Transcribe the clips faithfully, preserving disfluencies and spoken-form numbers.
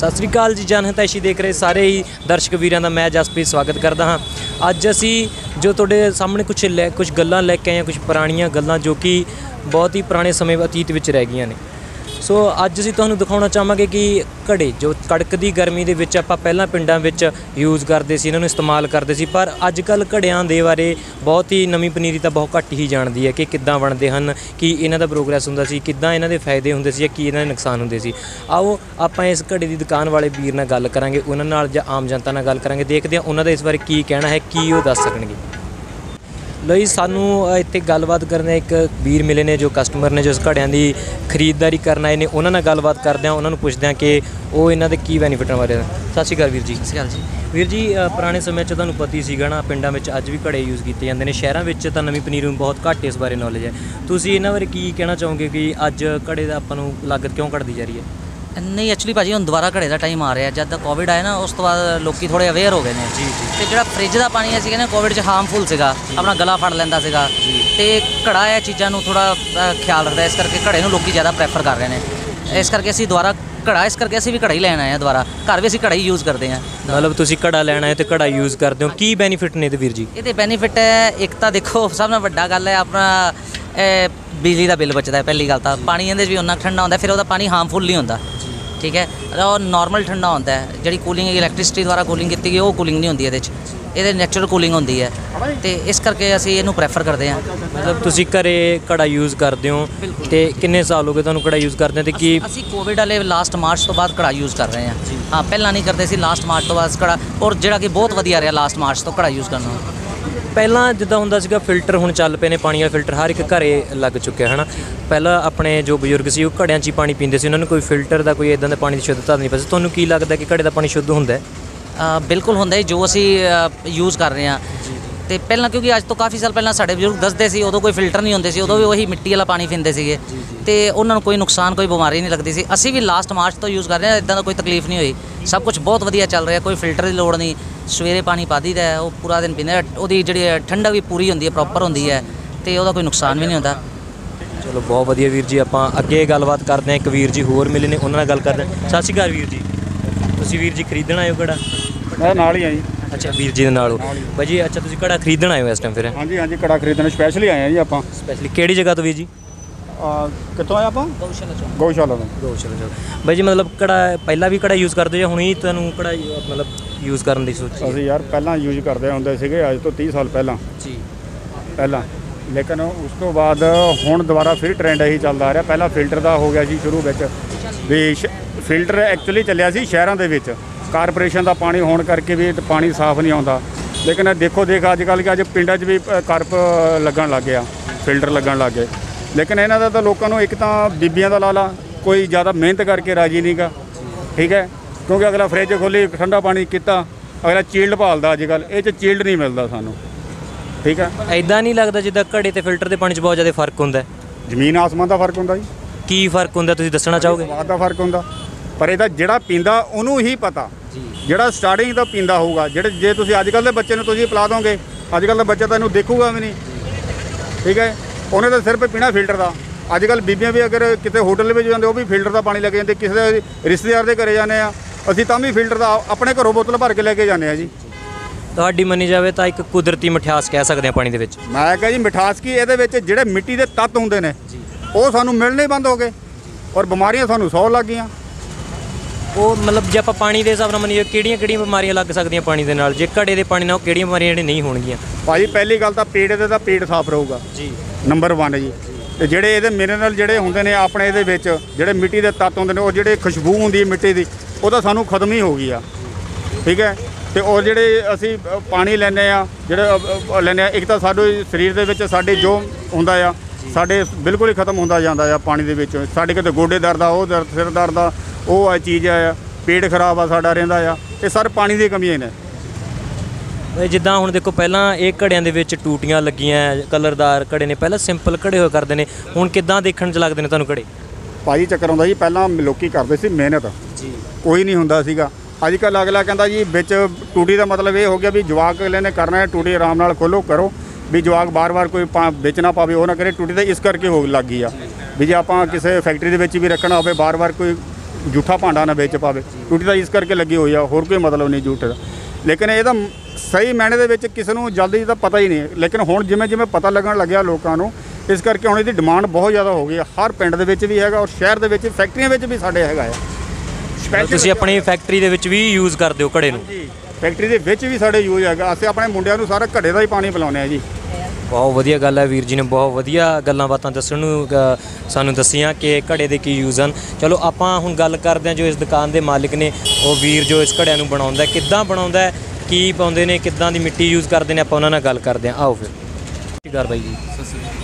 ਸਤਿ ਸ੍ਰੀ ਅਕਾਲ ਜੀ, ਜਨਹਿਤੈਸ਼ੀ ਦੇਖ ਰਹੇ ਸਾਰੇ ਹੀ ਦਰਸ਼ਕ ਵੀਰਾਂ ਦਾ ਮੈਂ ਜਸਪ੍ਰੀਤ ਸਵਾਗਤ करता हाँ। ਅੱਜ ਅਸੀਂ जो ਤੁਹਾਡੇ सामने कुछ ਲੈ कुछ ਗੱਲਾਂ ਲੈ ਕੇ ਆਏ कुछ ਪੁਰਾਣੀਆਂ ਗੱਲਾਂ जो कि बहुत ही पुराने समय अतीत ਵਿੱਚ ਰਹਿ ਗਈਆਂ ਨੇ। सो ਅੱਜ ਅਸੀਂ ਤੁਹਾਨੂੰ ਦਿਖਾਉਣਾ ਚਾਹਾਂਗੇ कि ਘੜੇ जो ਕੜਕਦੀ ਗਰਮੀ ਦੇ ਵਿੱਚ ਆਪਾਂ ਪਹਿਲਾਂ ਪਿੰਡਾਂ ਵਿੱਚ यूज़ करते ਸੀ, ਇਹਨਾਂ ਨੂੰ ਇਸਤੇਮਾਲ करते ਸੀ, पर ਅੱਜ ਕੱਲ ਘੜਿਆਂ ਦੇ बारे बहुत ही ਨਵੀਂ ਪਨੀਰੀ ਤਾਂ बहुत ਘੱਟ ही ਜਾਣਦੀ ਹੈ कि ਕਿੱਦਾਂ ਬਣਦੇ ਹਨ, कि ਇਹਨਾਂ ਦਾ ਪ੍ਰੋਗਰੈਸ ਹੁੰਦਾ ਸੀ, ਕਿੱਦਾਂ ਇਹਨਾਂ ਦੇ ਫਾਇਦੇ ਹੁੰਦੇ ਸੀ ਜਾਂ ਕੀ ਇਹਨਾਂ ਦੇ ਨੁਕਸਾਨ ਹੁੰਦੇ ਸੀ। ਆਓ ਆਪਾਂ ਇਸ ਘੜੇ ਦੀ ਦੁਕਾਨ ਵਾਲੇ ਵੀਰ ਨਾਲ ਗੱਲ ਕਰਾਂਗੇ, ਉਹਨਾਂ ਨਾਲ ਜਾਂ ਆਮ ਜਨਤਾ ਨਾਲ ਗੱਲ ਕਰਾਂਗੇ, ਦੇਖਦੇ ਹਾਂ ਉਹਨਾਂ ਦਾ ਇਸ ਬਾਰੇ ਕੀ ਕਹਿਣਾ ਹੈ, ਕੀ ਉਹ ਦੱਸ ਸਕਣਗੇ। लो जी, सानू इत्थे गलबात करने एक वीर मिले ने जो कस्टमर ने जो इस घड़ियां दी खरीददारी करना आए ने, उन्हां नाल गलबात करदे आं, उन्हां नूं पुछदे आं कि ओह इन्हां दे की बेनीफिट बारे। सत श्री अकाल वीर जी। सत श्री अकाल जी। वीर जी, पुराने समय च तुहानूं पता ही सीगा ना, पिंडां विच अज भी घड़े यूज़ कीते जांदे ने, शहरां विच तां नवीं पनीरी नूं बहुत घट इस बारे नॉलेज है। तुसीं इन्हां बारे की कहना चाहोगे कि अज घड़े दा आपां नूं लागत क्यों घटदी जा रही है? नहीं एक्चुअली भाजी हम दोबारा घड़े का टाइम आ रहा है, जब कोविड आया ना उस तो बाद लोग थोड़े अवेयर हो गए हैं। तो जो फ्रिज का पानी है ना कोविड हार्मफुल से अपना गला फड़ लेंदा सीगा, घड़ा यह चीज़ों को थोड़ा ख्याल रखता है, इस करके घड़े नूं लोग ज़्यादा प्रैफर कर रहे हैं। इस करके असी दोबारा घड़ा इस करके असी भी घड़ा ही लैन आए हैं, दोबारा घर भी असी घड़ा ही यूज़ करते हैं। मतलब तुसी घड़ा लैन आए तो घड़ा यूज़ करते हो, की बेनीफिट ने वीर जी? ये बेनीफिट है, एक तो देखो सब ना वड्डा गल है अपना बिजली का बिल बचता है, पहली गल तो पानी इहदे च भी उन्ना ठंडा होंदा, फिर वह पानी हार्मफुल नहीं होंदा, ठीक है, और नॉर्मल ठंडा होंदा है। जिहड़ी कूलिंग इलैक्ट्रिसिटी द्वारा कूलिंग की गई वो कूलिंग नहीं होंदी, ये नैचुरल कूलिंग होंदी है, तो इस करके असीं इहनूं प्रैफर करते हैं। मतलब तुसीं घरे घड़ा यूज़ करते हो, तो कितने साल हो गए तुहानूं घड़ा यूज़ करते हैं? तो कि असीं कोविड वाले लास्ट मार्च तो बाद घड़ा यूज़ कर रहे हैं, हाँ पहला नहीं करते सी, लास्ट मार्च तो बाद घड़ा, और जिहड़ा कि बहुत वधिया रहा लास्ट मार्च तो घड़ा यूज़ करना। पहला जिदा होंदा सीगा फिल्टर, हुण चल पे ने पानी वाले फिल्टर, हर एक घर लग चुके है ना। पहला अपने जो बजुर्ग से घड़ियां च ही पानी पींदे सी, उन्होंने कोई फिल्टर का कोई इदां दा पानी की शुद्धता नहीं पता। तुहानूं की लगदा कि घड़े का पानी शुद्ध हुंदा है? बिल्कुल हुंदा है, जो असी यूज़ कर रहे हैं तो पहला, क्योंकि अज तो काफ़ी साल पहले साढ़े बजुर्ग दसते सी, उदों कोई फिल्टर नहीं होंदे सी, उदों भी वही मिट्टी वाला पानी पींदे सीगे, तो उन्होंने कोई नुकसान कोई बीमारी नहीं लगती सी। असी भी लास्ट मार्च तो यूज़ कर रहे हैं, इदां दा कोई तकलीफ नहीं हुई, सब कुछ बहुत वधिया चल रहा है, कोई फिल्टर की लोड़ नहीं, सवेरे पानी पा दी है, वह पूरा दिन पीने, उहदी जिहड़ी ठंडक भी पूरी होंदी है, प्रॉपर होंदी है, तो उहदा कोई नुकसान भी नहीं होंदा। चलो बहुत वधिया वीर जी, आपां अगे गलबात करदे आं, एक वीर जी होर मिले ने, उन्हां नाल गल करदे आं। सत श्री अकाल वीर जी। तुसीं वीर जी खरीदण आए हो घड़ा? मैं नाल ही आं जी। अच्छा वीर जी नाल हो भाजी। अच्छा तुसीं घड़ा खरीदण आए हो इस टाइम? फिर हाँ जी, हाँ जी, घड़ा खरीदण स्पैशली आए हैं जी आपां। स्पैशली किहड़ी जगह तो वीर जी? कितों आए आपां? गौशाला चों। गौशाला चों। गौशाला चों भाजी। मतलब घड़ा पहला भी घड़ा यूज़ करदे हो, हुण ही तुहानूं घड़ा मतलब यूज़ करने की सोची? अभी यार पहला यूज़ करते होंगे सके, अज तो तीह साल पहला जी पहला, लेकिन उस तो बाद हुण दोबारा फिर ट्रेंड यही चलता आ रहा। पहला फिल्टर का हो गया जी शुरू में भी, फिल्टर एक्चुअली चलिया सी शहरों के विच, कारपोरेशन का पानी होने करके भी पानी साफ नहीं आता, लेकिन देखो देख अजकल अज पिंड भी कारप लगन लग गया, फिल्टर लगन लग गए, लेकिन इन्हों का लोगों एक तो बीबियां का ला ला कोई ज़्यादा मेहनत करके राजी नहीं गा, ठीक है, क्योंकि अगला फ्रिज खोली ठंडा पानी किता, अगला चिल्ड भालदा, अजकल ये चिल्ड नहीं मिलता सानू, ठीक है। ऐदां नहीं लगता जिद्दां घड़े ते फिल्टर दे पानी च बहुत ज़्यादा फर्क हुंदा है? जमीन आसमान का फर्क हुंदा जी। की फर्क हुंदा तुसीं दस्सना चाहोगे? स्वाद का फर्क हुंदा, पर इहदा जिहड़ा पींदा उहनूं ही पता, जिहड़ा स्टार्टिंग तो पींदा होगा, जिहड़े जे तुसीं अजकल दे बच्चे नूं तुसीं पिला दोगे, अजकल दा बच्चा तां इहनूं देखूगा भी नहीं, ठीक है, उहने तां सिर्फ पीना फिल्टर दा। अजकल बीबियां भी अगर किसी होटल में जांदे, ओह भी फिल्टर दा पानी लैके जांदे, किसी रिश्तेदार दे घरे जांदे आ, असीं तां भी फिल्टर दा अपने घरों बोतल भर के लेके जाने हैं जी। तुहाडी मनी जावे तां एक कुदरती मिठास कह सकते हैं पानी दे विच? मैं कह जी मिठास की, इहदे विच जिहड़े मिट्टी दे तत्त हुंदे ने ओह सानूं मिलने बंद हो गए, और बीमारियां सानूं सौ लग गईयां। ਉਹ मतलब जे आप पानी के हिसाब नाल मनिए किहड़ियां-किहड़ियां बीमारियां लग सकदियां पानी दे नाल, जे घड़े दे पानी नाल ओह किहड़ियां बीमारियां जिहड़ियां नहीं होणगीयां? भाजी पहली गल तां पेट दे तां पेट साफ रहूगा जी, नंबर वन जी, ते जिहड़े इहदे मिनरल जिहड़े हुंदे ने अपने इहदे विच, जिहड़े मिट्टी दे तत्त हुंदे ने, ओह जिहड़े खुशबू हुंदी है मिट्टी दी ਉਹ ਤਾਂ ਸਾਨੂੰ ਖਤਮ ਹੀ ਹੋ ਗਈ ਆ, ਠੀਕ ਹੈ। ਅਤੇ ਔਰ ਜਿਹੜੇ ਅਸੀਂ ਪਾਣੀ ਲੈਂਦੇ ਹਾਂ, ਜਿਹੜੇ ਲੈਂਦੇ ਹਾਂ, ਇੱਕ ਤਾਂ ਸਾਡੇ ਸਰੀਰ ਦੇ ਵਿੱਚ ਸਾਡੇ ਜੋ ਹੁੰਦਾ ਆ ਸਾਡੇ ਬਿਲਕੁਲ ਹੀ ਖਤਮ ਹੁੰਦਾ ਜਾਂਦਾ ਆ ਪਾਣੀ ਦੇ ਵਿੱਚ, ਸਾਡੇ ਕਿਤੇ ਗੋਡੇ ਦਰਦ ਆ, ਉਹ ਦਰਦ, ਸਿਰ ਦਰਦ ਆ, ਉਹ ਆ ਚੀਜ਼ ਆ, ਪੇਟ ਖਰਾਬ ਆ ਸਾਡਾ ਰਹਿੰਦਾ ਆ, ਇਹ ਸਰ ਪਾਣੀ ਦੀ ਕਮੀ ਨੇ। जिदा हुण देखो पहला ये घड़ियां दे विच टूटियां लगियां कलरदार घड़े ने, पहला सिंपल घड़े होया करदे ने, हुण किदां देखण च लगदे ने तुहानूं घड़े? भाजी चक्कर आउंदा जी, पहला लोकी करदे सी मेहनत, कोई नहीं हुंदा सीगा, अजकल अगला कहता जी बिच टूटी का मतलब ये हो गया भी जवाक अगले ने करना है, टूटी आराम नाल खोलो करो भी जवाक बार बार कोई पा बिच ना पावे, वो ना करे, टूटी तो इस करके हो लग गई आ भी जे आपां किसी फैक्ट्री दे विच भी रखना होवे, बार बार कोई जूठा भांडा ना बेच पावे। टूटी तो इस करके लगी हुई है, होर कोई मतलब नहीं जूठे का। लेकिन यह सही मायने के किसी को जल्दी का पता ही नहीं। लेकिन हुण जिमें जिमें पता लगन लग्या लोगों को, इस करके हुण इसकी डिमांड बहुत ज़्यादा हो गई है। हर पिंड भी है और शहर के फैक्ट्रियां भी साढ़े है। तुसीं अपनी फैक्ट्री दे विच भी यूज़ करते हो घड़े नूं? फैक्ट्री दे विच भी साढ़े यूज है। असीं अपने मुंडियां नूं सारा घड़े दा ही पानी पिलाउणे आ जी। बहुत वधिया गल है वीर जी ने बहुत वधिया गल्लां बातां दस्सण नूं सानूं दस्सियां कि घड़े दे की यूज़ हन। चलो आपां हुण गल करदे हां जो इस दुकान दे मालिक ने, वो वीर जो इस घड़ियां नूं बनाउंदा है, किद्दां बनाउंदा है, की पाउंदे ने, किद्दां दी मिट्टी यूज़ करदे ने, आपां उन्हां नाल गल करदे हां। आओ फिर गल बाई जी।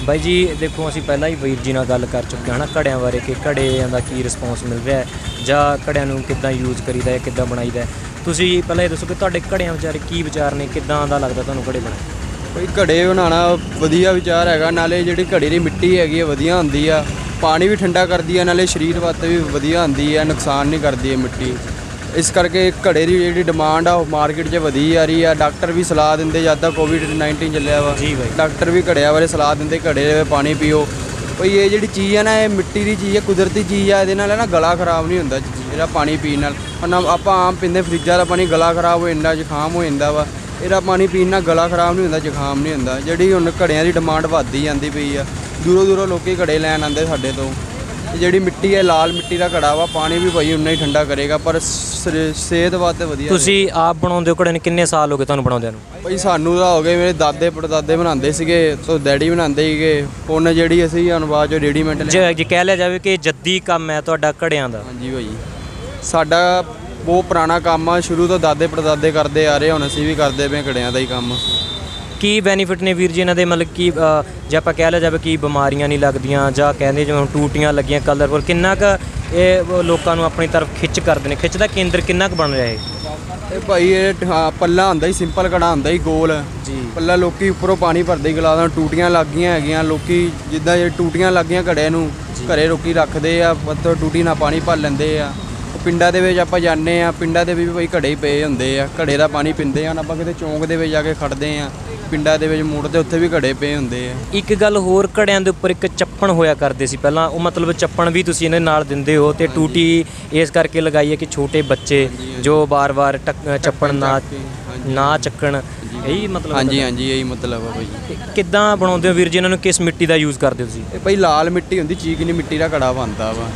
ਬਾਈ ਜੀ ਦੇਖੋ ਅਸੀਂ ਪਹਿਲਾਂ ਹੀ ਵੀਰ ਜੀ ਨਾਲ ਗੱਲ ਕਰ ਚੁੱਕੇ ਹਾਂ ਨਾ ਘੜਿਆਂ ਬਾਰੇ ਕਿ ਘੜਿਆਂ ਦਾ ਕੀ ਰਿਸਪੌਂਸ ਮਿਲ ਰਿਹਾ ਜਾਂ ਘੜਿਆਂ ਨੂੰ ਕਿੱਦਾਂ ਯੂਜ਼ ਕਰੀਦਾ ਹੈ, ਕਿੱਦਾਂ ਬਣਾਈਦਾ। ਤੁਸੀਂ ਪਹਿਲਾਂ ਇਹ ਦੱਸੋ ਕਿ ਤੁਹਾਡੇ ਘੜਿਆਂ ਵਿਚਾਰੇ ਕੀ ਵਿਚਾਰ ਨੇ, ਕਿੱਦਾਂ ਦਾ ਲੱਗਦਾ ਤੁਹਾਨੂੰ ਘੜੇ ਬਣਾਉਣਾ? ਕੋਈ ਘੜੇ ਬਣਾਉਣਾ ਵਧੀਆ ਵਿਚਾਰ ਹੈਗਾ। ਨਾਲੇ ਜਿਹੜੀ ਘੜੇ ਦੀ ਮਿੱਟੀ ਹੈਗੀ ਹੈ ਵਧੀਆ ਹੁੰਦੀ ਆ, ਪਾਣੀ ਵੀ ਠੰਡਾ ਕਰਦੀ ਆ, ਨਾਲੇ ਸਰੀਰ ਵਾਸਤੇ ਵੀ ਵਧੀਆ ਹੁੰਦੀ ਹੈ, ਨੁਕਸਾਨ ਨਹੀਂ ਕਰਦੀ ਹੈ ਮਿੱਟੀ। ਇਸ ਕਰਕੇ ਘੜੇ ਦੀ ਜਿਹੜੀ ਡਿਮਾਂਡ ਆ ਉਹ ਮਾਰਕੀਟ 'ਚ ਵਧੀ ਜਾ ਰਹੀ ਆ। ਡਾਕਟਰ ਵੀ ਸਲਾਹ ਦਿੰਦੇ, ਜ਼ਿਆਦਾ ਕੋਵਿਡ ਨਾਈਨਟੀਨ ਚੱਲਿਆ ਵਾ, ਡਾਕਟਰ ਵੀ ਘੜਿਆਂ ਬਾਰੇ ਸਲਾਹ ਦਿੰਦੇ, ਘੜੇ ਪਾਣੀ ਪੀਓ। ਭਈ ਇਹ ਜਿਹੜੀ ਚੀਜ਼ ਆ ਨਾ, ਇਹ ਮਿੱਟੀ ਦੀ ਚੀਜ਼ ਆ, ਕੁਦਰਤੀ ਚੀਜ਼ ਆ, ਇਹਦੇ ਨਾਲ ਨਾ ਗਲਾ ਖਰਾਬ ਨਹੀਂ ਹੁੰਦਾ ਜਿਹੜਾ ਪਾਣੀ ਪੀਣ ਨਾਲ। ਆਪਾਂ ਆਮ ਪੀਂਦੇ ਫਰਿੱਜਾਂ ਦਾ ਪਾਣੀ, ਗਲਾ ਖਰਾਬ ਹੋ ਜਾਂਦਾ, ਜ਼ੁਕਾਮ ਹੋ ਜਾਂਦਾ ਵਾ। ਇਹਦਾ ਪਾਣੀ ਪੀਣ ਨਾਲ ਗਲਾ ਖਰਾਬ ਨਹੀਂ ਹੁੰਦਾ, ਜ਼ੁਕਾਮ ਨਹੀਂ ਹੁੰਦਾ। ਜਿਹੜੀ ਹੁਣ ਘੜਿਆਂ ਦੀ ਡਿਮਾਂਡ ਵੱਧਦੀ ਜਾਂਦੀ ਪਈ ਆ, ਦੂਰੋਂ ਦੂਰੋਂ ਲੋਕ ਘੜੇ ਲੈਣ ਆਉਂਦੇ ਸਾਡੇ ਤੋਂ। ਜਿਹੜੀ ਮਿੱਟੀ ਹੈ ਲਾਲ ਮਿੱਟੀ ਦਾ ਘੜਾ ਵਾ, ਪਾਣੀ ਵੀ ਭਾਈ ਉਨਾ ਹੀ ਠੰਡਾ ਕਰੇਗਾ ਪਰ ਸਿਹਤ ਵਾਸਤੇ ਵਧੀਆ। ਤੁਸੀਂ ਆਪ ਬਣਾਉਂਦੇ ਹੋ ਘੜੇ ਨੇ? ਕਿੰਨੇ ਸਾਲ ਹੋ ਗਏ ਤੁਹਾਨੂੰ ਬਣਾਉਂਦਿਆਂ ਨੂੰ? ਭਾਈ ਸਾਨੂੰ ਤਾਂ ਹੋ ਗਏ, ਮੇਰੇ ਦਾਦੇ ਪੜਦਾਦੇ ਬਣਾਉਂਦੇ ਸੀਗੇ, ਸੋ ਡੈਡੀ ਬਣਾਉਂਦੇ ਸੀਗੇ। ਹੁਣ ਜਿਹੜੀ ਅਸੀਂ ਅਨੁਵਾਦ ਚੋਂ ਰੈਡੀਮੈਂਟ ਜੇ ਕਹਿ ਲਿਆ ਜਾਵੇ ਕਿ ਜੱਦੀ ਕੰਮ ਹੈ ਤੁਹਾਡਾ ਘੜਿਆਂ ਦਾ? ਹਾਂਜੀ ਭਾਈ, ਸਾਡਾ ਬਹੁਤ ਪੁਰਾਣਾ ਕੰਮ ਆ, ਸ਼ੁਰੂ ਤੋਂ ਦਾਦੇ ਪੜਦਾਦੇ ਕਰਦੇ ਆ ਰਹੇ, ਹੁਣ ਅਸੀਂ ਵੀ ਕਰਦੇ ਪਏ ਘੜਿਆਂ ਦਾ ਹੀ ਕੰਮ। ਕੀ ਬੈਨੀਫਿਟ ਨੇ ਵੀਰ ਜੀ ਇਹਨਾਂ ਦੇ, ਮਤਲਬ ਕਿ ਜੇ ਆਪਾਂ ਕਹਿ ਲਿਆ ਜਾਵੇ ਕਿ ਬਿਮਾਰੀਆਂ ਨਹੀਂ ਲੱਗਦੀਆਂ ਜਾਂ ਕਹਿੰਦੇ ਜਿਵੇਂ ਹੁਣ ਟੂਟੀਆਂ ਲੱਗੀਆਂ ਕਲਰਫੁਲ, ਕਿੰਨਾ ਕੁ ਇਹ ਲੋਕਾਂ ਨੂੰ ਆਪਣੀ ਤਰਫ ਖਿੱਚ ਕਰਦੇ ਨੇ? ਖਿੱਚ ਦਾ ਕੇਂਦਰ ਕਿੰਨਾ ਕੁ ਬਣ ਰਿਹਾ ਇਹ? ਇਹ ਭਾਈ ਇਹ ਹਾਂ ਪੱਲਾ ਹੁੰਦਾ ਹੀ, ਸਿੰਪਲ ਘੜਾ ਹੁੰਦਾ ਹੀ ਗੋਲ ਜੀ, ਪੱਲਾ ਲੋਕ ਉੱਪਰੋਂ ਪਾਣੀ ਭਰਦੇ ਗਲਾਸ ਨਾਲ। ਟੂਟੀਆਂ ਲੱਗੀਆਂ ਹੈਗੀਆਂ, ਲੋਕ ਜਿੱਦਾਂ ਜੇ ਟੂਟੀਆਂ ਲੱਗੀਆਂ ਘੜੇ ਨੂੰ ਘਰੇ ਲੋਕ ਰੱਖਦੇ ਆ, ਉੱਤੋਂ ਟੂਟੀ ਨਾਲ ਪਾਣੀ ਭਰ ਲੈਂਦੇ ਆ। ਪਿੰਡਾਂ ਦੇ ਵਿੱਚ ਆਪਾਂ ਜਾਂਦੇ ਹਾਂ, ਪਿੰਡਾਂ ਦੇ ਵੀ ਭਾਈ ਘੜੇ ਹੀ ਪਏ ਹੁੰਦੇ ਆ, ਘੜੇ ਦਾ ਪਾਣੀ ਪੀਂਦੇ ਆ। ਆਪਾਂ ਕਿਤੇ ਚੌਂਕ ਦੇ ਵਿੱਚ ਜਾ ਕੇ ਖੜ੍ਹਦੇ ਹਾਂ, ਪਿੰਡਾਂ ਦੇ ਵਿੱਚ ਮੋੜ 'ਤੇ, ਉੱਥੇ ਵੀ ਘੜੇ ਪਏ ਹੁੰਦੇ ਆ। ਇੱਕ ਗੱਲ ਹੋਰ, ਘੜਿਆਂ ਦੇ ਉੱਪਰ ਇੱਕ ਚੱਪਣ ਹੋਇਆ ਕਰਦੇ ਸੀ ਪਹਿਲਾਂ, ਉਹ ਮਤਲਬ ਚੱਪਣ ਵੀ ਤੁਸੀਂ ਇਹਨਾਂ ਨਾਲ ਦਿੰਦੇ ਹੋ ਅਤੇ ਟੂਟੀ ਇਸ ਕਰਕੇ ਲਗਾਈ ਹੈ ਕਿ ਛੋਟੇ ਬੱਚੇ ਜੋ ਵਾਰ ਵਾਰ ਟੱਕ ਚੱਪਣ ਨਾ ਨਾ ਚੱਕਣ, ਇਹੀ ਮਤਲਬ? ਹਾਂਜੀ ਹਾਂਜੀ ਇਹੀ ਮਤਲਬ ਆ ਭਾਈ। ਕਿੱਦਾਂ ਬਣਾਉਂਦੇ ਹੋ ਵੀਰ ਜੀ ਇਹਨਾਂ ਨੂੰ, ਕਿਸ ਮਿੱਟੀ ਦਾ ਯੂਜ਼ ਕਰਦੇ ਹੋ ਤੁਸੀਂ? ਭਾਈ ਲਾਲ ਮਿੱਟੀ ਹੁੰਦੀ, ਚੀਕਨੀ ਮਿੱਟੀ ਦਾ ਘੜਾ ਬਣਦਾ ਵਾ।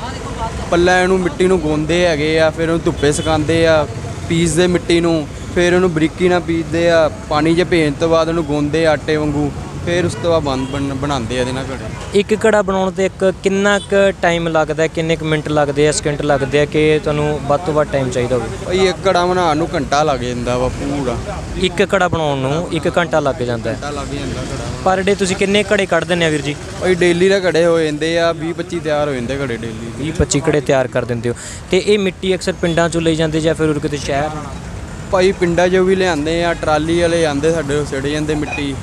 ਪੱਲਾ ਇਹਨੂੰ ਮਿੱਟੀ ਨੂੰ ਗੋਂਦੇ ਹੈਗੇ ਆ, ਫਿਰ ਉਹਨੂੰ ਧੁੱਪੇ ਸੁਕਾਉਂਦੇ ਆ, ਪੀਸਦੇ ਮਿੱਟੀ ਨੂੰ, ਫਿਰ ਉਹਨੂੰ ਬਰੀਕੀ ਨਾਲ ਪੀਸਦੇ ਆ, ਪਾਣੀ 'ਚ ਭੇਜਣ ਤੋਂ ਬਾਅਦ ਉਹਨੂੰ ਗੋਂਦੇ ਆਟੇ ਵਾਂਗੂ, ਫਿਰ ਉਸ ਤੋਂ ਬਾਅਦ ਬਣ ਬਣਾਉਂਦੇ ਆ ਇਹਦੇ ਨਾਲ ਘੜੇ। ਇੱਕ ਘੜਾ ਬਣਾਉਣ 'ਤੇ ਇੱਕ ਕਿੰਨਾ ਕੁ ਟਾਈਮ ਲੱਗਦਾ, ਕਿੰਨੇ ਕੁ ਮਿੰਟ ਲੱਗਦੇ ਆ, ਸਕਿੰਟ ਲੱਗਦੇ ਆ, ਕਿ ਤੁਹਾਨੂੰ ਵੱਧ ਤੋਂ ਵੱਧ ਟਾਈਮ ਚਾਹੀਦਾ ਹੋਵੇ? ਭਾਈ ਇੱਕ ਘੜਾ ਬਣਾਉਣ ਨੂੰ ਘੰਟਾ ਲੱਗ ਜਾਂਦਾ ਵਾ ਪੂਰਾ, ਇੱਕ ਘੜਾ ਬਣਾਉਣ ਨੂੰ ਇੱਕ ਘੰਟਾ ਲੱਗ ਜਾਂਦਾ। ਪਰ ਡੇ ਤੁਸੀਂ ਕਿੰਨੇ ਘੜੇ ਕੱਢ ਦਿੰਦੇ ਆ ਵੀਰ ਜੀ? ਭਾਈ ਡੇਲੀ ਦਾ ਘੜੇ ਹੋ ਜਾਂਦੇ ਆ, ਵੀਹ ਪੱਚੀ ਤਿਆਰ ਹੋ ਜਾਂਦੇ ਘੜੇ ਡੇਲੀ, ਵੀਹ ਪੱਚੀ ਘੜੇ ਤਿਆਰ ਕਰ ਦਿੰਦੇ ਹੋ। ਅਤੇ ਇਹ ਮਿੱਟੀ ਅਕਸਰ ਪਿੰਡਾਂ 'ਚੋਂ ਲਈ ਜਾਂਦੇ ਜਾਂ ਫਿਰ ਕਿਤੇ ਸ਼ਹਿਰ? ਭਾਈ ਪਿੰਡਾਂ 'ਚੋਂ ਵੀ ਲਿਆਉਂਦੇ ਆ, ਟਰਾਲੀ ਵਾਲੇ ਆਉਂਦੇ ਸਾਡੇ ਕੋਲ, ਸਿੱਟ ਜਾਂਦੇ ਮਿੱਟੀ,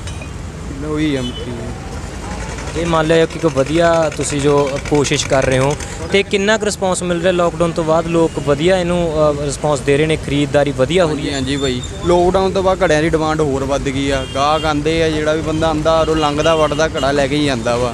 ਉਹੀ ਆ ਮਿੱਟੀ। ਇਹ ਮੰਨ ਲਿਆ ਕਿ ਕੋਈ ਵਧੀਆ ਤੁਸੀਂ ਜੋ ਕੋਸ਼ਿਸ਼ ਕਰ ਰਹੇ ਹੋ, ਅਤੇ ਕਿੰਨਾ ਕੁ ਰਿਸਪੌਂਸ ਮਿਲ ਰਿਹਾ ਲੋਕਡਾਊਨ ਤੋਂ ਬਾਅਦ? ਲੋਕ ਵਧੀਆ ਇਹਨੂੰ ਰਿਸਪੌਂਸ ਦੇ ਰਹੇ ਨੇ, ਖਰੀਦਦਾਰੀ ਵਧੀਆ ਹੋ ਰਹੀ ਹੈ? ਹਾਂਜੀ ਭਾਈ, ਲੋਕਡਾਊਨ ਤੋਂ ਬਾਅਦ ਘੜਿਆਂ ਦੀ ਡਿਮਾਂਡ ਹੋਰ ਵੱਧ ਗਈ ਆ। ਗਾਹਕ ਆਉਂਦੇ ਆ, ਜਿਹੜਾ ਵੀ ਬੰਦਾ ਆਉਂਦਾ ਉਹ ਲੰਘਦਾ ਵੜਦਾ ਘੜਾ ਲੈ ਕੇ ਹੀ ਜਾਂਦਾ ਵਾ।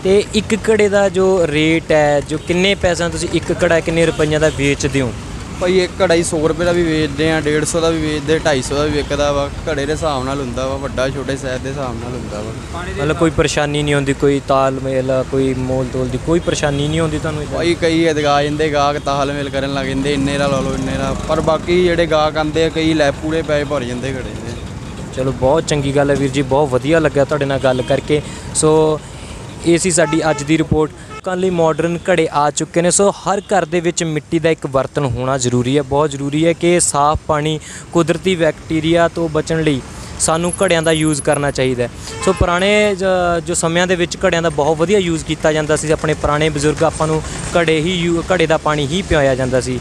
ਅਤੇ ਇੱਕ ਘੜੇ ਦਾ ਜੋ ਰੇਟ ਹੈ, ਜੋ ਕਿੰਨੇ ਪੈਸਿਆਂ ਤੁਸੀਂ ਇੱਕ ਘੜਾ ਕਿੰਨੇ ਰੁਪਈਆਂ ਦਾ ਵੇਚਦੇ ਹੋ? ਭਾਈ ਇੱਕ ਘੜਾ ਹੀ ਸੌ ਰੁਪਏ ਦਾ ਵੀ ਵੇਚਦੇ ਹਾਂ, ਡੇਢ ਸੌ ਦਾ ਵੀ ਵੇਚਦੇ, ਢਾਈ ਸੌ ਦਾ ਵੀ ਵਿਕਦਾ ਵਾ। ਘੜੇ ਦੇ ਹਿਸਾਬ ਨਾਲ ਹੁੰਦਾ ਵਾ, ਵੱਡਾ ਛੋਟੇ ਸਾਈਜ਼ ਦੇ ਹਿਸਾਬ ਨਾਲ ਹੁੰਦਾ ਵਾ। ਮਤਲਬ ਕੋਈ ਪਰੇਸ਼ਾਨੀ ਨਹੀਂ ਹੁੰਦੀ, ਕੋਈ ਤਾਲਮੇਲ, ਕੋਈ ਮੋਲ ਤੋਲ ਦੀ ਕੋਈ ਪਰੇਸ਼ਾਨੀ ਨਹੀਂ ਹੁੰਦੀ ਤੁਹਾਨੂੰ? ਭਾਈ ਕਈ ਅਦਗਾ ਜਾਂਦੇ ਗਾਹਕ, ਤਾਲਮੇਲ ਕਰਨ ਲੱਗ ਜਾਂਦੇ, ਇੰਨੇ ਦਾ ਲਾ ਲਓ ਇੰਨੇ ਦਾ, ਪਰ ਬਾਕੀ ਜਿਹੜੇ ਗਾਹਕ ਆਉਂਦੇ ਆ ਕਈ ਲੈ ਪੂਰੇ ਪੈਸੇ ਭਰ ਜਾਂਦੇ ਘੜੇ ਦੇ। ਚਲੋ ਬਹੁਤ ਚੰਗੀ ਗੱਲ ਹੈ ਵੀਰ ਜੀ, ਬਹੁਤ ਵਧੀਆ ਲੱਗਿਆ ਤੁਹਾਡੇ ਨਾਲ ਗੱਲ ਕਰਕੇ। ਸੋ ਇਹ ਸੀ ਸਾਡੀ ਅੱਜ ਦੀ ਰਿਪੋਰਟ। ਲੋਕਾਂ ਲਈ ਮਾਡਰਨ ਘੜੇ ਆ ਚੁੱਕੇ ਨੇ, ਸੋ ਹਰ ਘਰ ਦੇ ਵਿੱਚ ਮਿੱਟੀ ਦਾ ਇੱਕ ਬਰਤਨ ਹੋਣਾ ਜ਼ਰੂਰੀ ਹੈ। ਬਹੁਤ ਜ਼ਰੂਰੀ ਹੈ ਕਿ ਸਾਫ਼ ਪਾਣੀ, ਕੁਦਰਤੀ ਬੈਕਟੀਰੀਆ ਤੋਂ ਬਚਣ ਲਈ ਸਾਨੂੰ ਘੜਿਆਂ ਦਾ ਯੂਜ਼ ਕਰਨਾ ਚਾਹੀਦਾ। ਸੋ ਪੁਰਾਣੇ ਜੋ ਸਮਿਆਂ ਦੇ ਵਿੱਚ ਘੜਿਆਂ ਦਾ ਬਹੁਤ ਵਧੀਆ ਯੂਜ਼ ਕੀਤਾ ਜਾਂਦਾ ਸੀ, ਆਪਣੇ ਪੁਰਾਣੇ ਬਜ਼ੁਰਗ ਆਪਾਂ ਨੂੰ ਘੜੇ ਹੀ ਯੂ ਘੜੇ ਦਾ ਪਾਣੀ ਹੀ ਪਿਆਇਆ ਜਾਂਦਾ ਸੀ।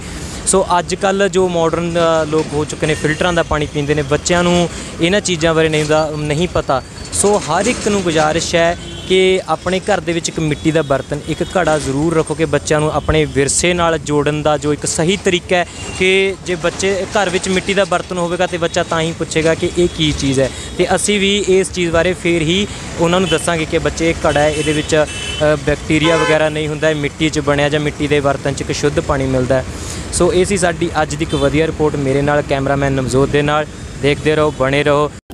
ਸੋ ਅੱਜ ਕੱਲ੍ਹ ਜੋ ਮਾਡਰਨ ਲੋਕ ਹੋ ਚੁੱਕੇ ਨੇ, ਫਿਲਟਰਾਂ ਦਾ ਪਾਣੀ ਪੀਂਦੇ ਨੇ, ਬੱਚਿਆਂ ਨੂੰ ਇਹਨਾਂ ਚੀਜ਼ਾਂ ਬਾਰੇ ਨਹੀਂ ਦਾ ਨਹੀਂ ਪਤਾ। ਸੋ ਹਰ ਇੱਕ ਨੂੰ ਗੁਜ਼ਾਰਿਸ਼ ਹੈ कि अपने घर दे विच इक मिट्टी का बर्तन एक घड़ा जरूर रखो कि बच्चों को अपने विरसे नाल जोड़न का जो एक सही तरीका है कि जे बच्चे घर में मिट्टी का बर्तन होगा तो बच्चा तां ही पूछेगा कि ये की चीज़ है। तो असी भी इस चीज़ बारे फिर ही उन्होंने दसांगे कि बच्चे घड़ा है ये बैक्टीरिया वगैरह नहीं होंदा, मिट्टी च बनया जां मिट्टी के बर्तन च एक शुद्ध पानी मिलता है। सो ये सी साडी अज दी इक वधिया रिपोर्ट मेरे नाल कैमरामैन नवजोत दे नाल। देखते रहो, बने रहो।